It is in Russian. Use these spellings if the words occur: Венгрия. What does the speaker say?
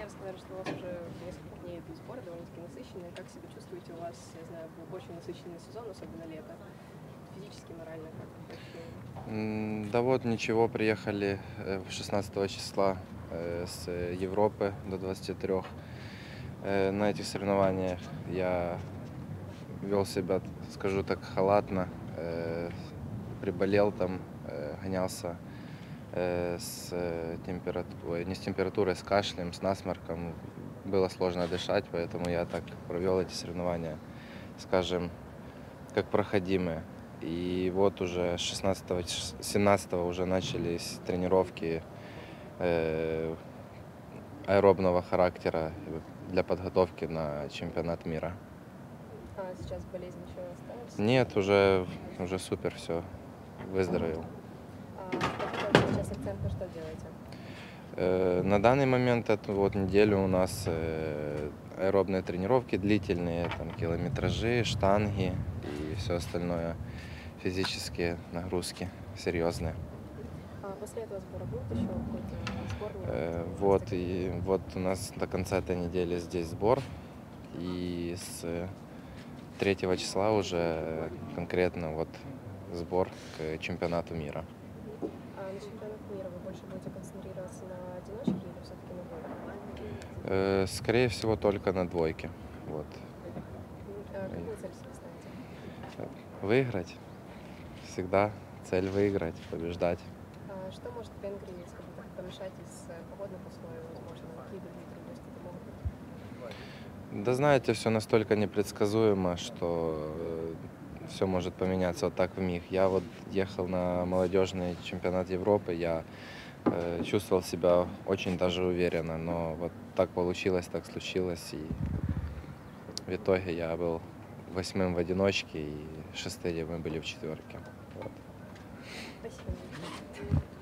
Дня вы сказали, что у вас уже несколько дней идут сборы, довольно-таки насыщенные. Как себя чувствуете? У вас, я знаю, был очень насыщенный сезон, особенно лето. Физически, морально как? Да вот, ничего, приехали 16 числа с Европы до 23. На этих соревнованиях я вел себя, скажу так, халатно. Приболел там, гонялся с температурой, не с температурой, с кашлем, с насморком. Было сложно дышать, поэтому я так провел эти соревнования, скажем, как проходимые. И вот уже 16-17 уже начались тренировки аэробного характера для подготовки на чемпионат мира. А сейчас болезнь еще осталась? Нет, уже супер, все, выздоровел. А сейчас акцент на что делаете? На данный момент, эту вот неделю у нас аэробные тренировки длительные, там километражи, штанги и все остальное, физические нагрузки серьезные. А после этого сбора будет еще какой-то сбор? Вот у нас до конца этой недели здесь сбор, и с 3 числа уже конкретно вот сбор к чемпионату мира. А на чемпионат мира вы больше будете концентрироваться на одиночке или все-таки на двойке? Скорее всего, только на двойке. Вот. А какую цель себе ставите? Выиграть. Всегда цель выиграть, побеждать. А что может в Венгрии, скажем так, помешать из погодных условий, возможно, какие другие трудности могут быть? Да знаете, все настолько непредсказуемо, что все может поменяться вот так вмиг. Я вот ехал на молодежный чемпионат Европы, я чувствовал себя очень даже уверенно, но вот так получилось, так случилось, и в итоге я был 8-м в одиночке, и 6-е мы были в четверке. Вот. Спасибо.